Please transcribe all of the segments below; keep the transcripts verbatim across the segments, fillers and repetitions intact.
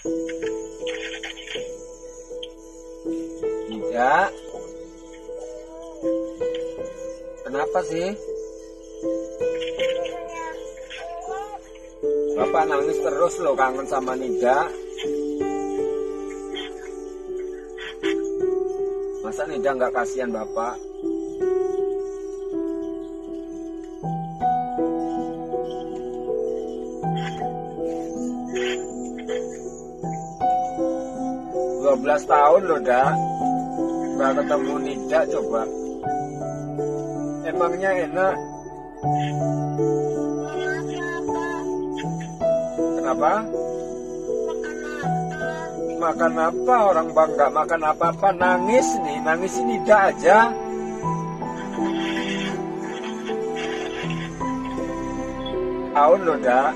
Tidak. Kenapa sih? Bapak nangis terus loh, kangen sama Nida. Masa Nida nggak kasihan Bapak? dua belas tahun loh, Dak. Nggak ketemu Nida, coba. Emangnya enak? Kenapa? Makan apa? Orang bangga makan apa-apa. Nangis nih, nangisin Nida aja. Tahun loh, Dak.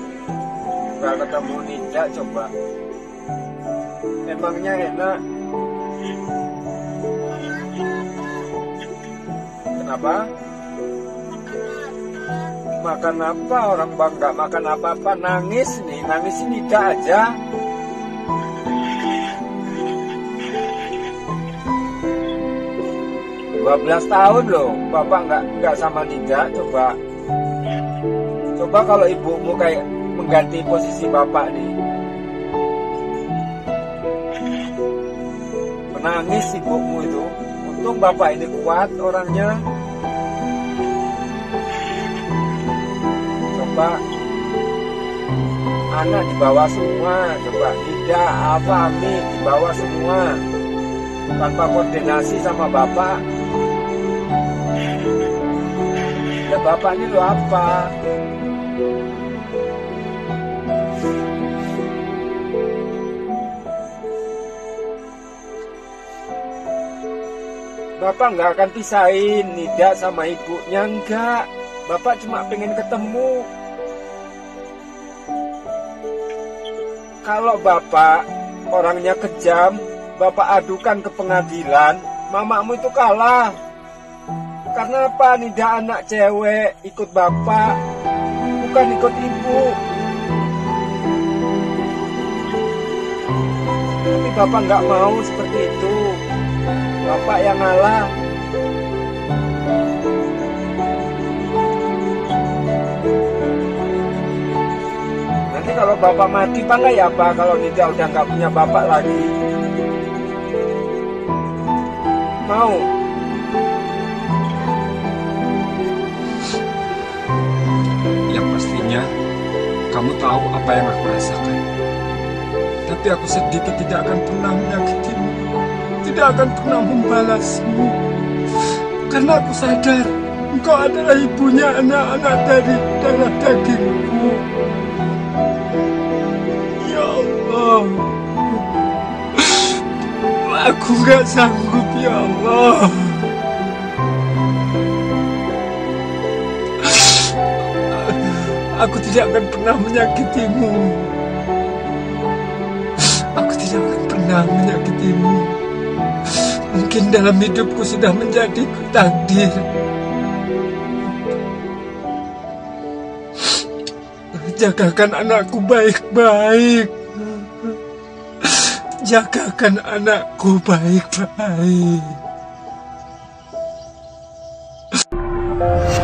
Nggak ketemu Nida, coba. Emangnya enak? Kenapa? Makan apa? Orang bangga makan apa-apa. Nangis nih, nangisin Nida aja. dua belas tahun loh, Bapak nggak nggak sama Nida. Coba, coba kalau ibumu kayak mengganti posisi Bapak nih. Nangis ibumu itu. Untung Bapak ini kuat orangnya. Coba anak dibawa semua, coba tidak apa Ami dibawa semua tanpa koordinasi sama Bapak. Ya Bapak ini lo apa? Bapak nggak akan pisahin Nida sama ibunya, enggak. Bapak cuma pengen ketemu. Kalau Bapak orangnya kejam, Bapak adukan ke pengadilan, mamamu itu kalah. Karena apa? Nida anak cewek, ikut Bapak, bukan ikut ibu. Tapi Bapak nggak mau seperti itu. Bapak yang ngalah. Nanti kalau Bapak mati bangga ya Pak kalau Nida udah nggak punya Bapak lagi. Mau? Yang pastinya kamu tahu apa yang aku rasakan. Tapi aku sedikit tidak akan pernah menyakitimu. Tidak akan pernah membalasmu. Karena aku sadar engkau adalah ibunya anak-anak dari darah dagingku. Ya Allah, aku gak sanggup ya Allah. Aku tidak akan pernah menyakitimu. Aku tidak akan pernah menyakitimu. Mungkin dalam hidupku sudah menjadi takdir. Jagakan anakku baik-baik. Jagakan anakku baik-baik.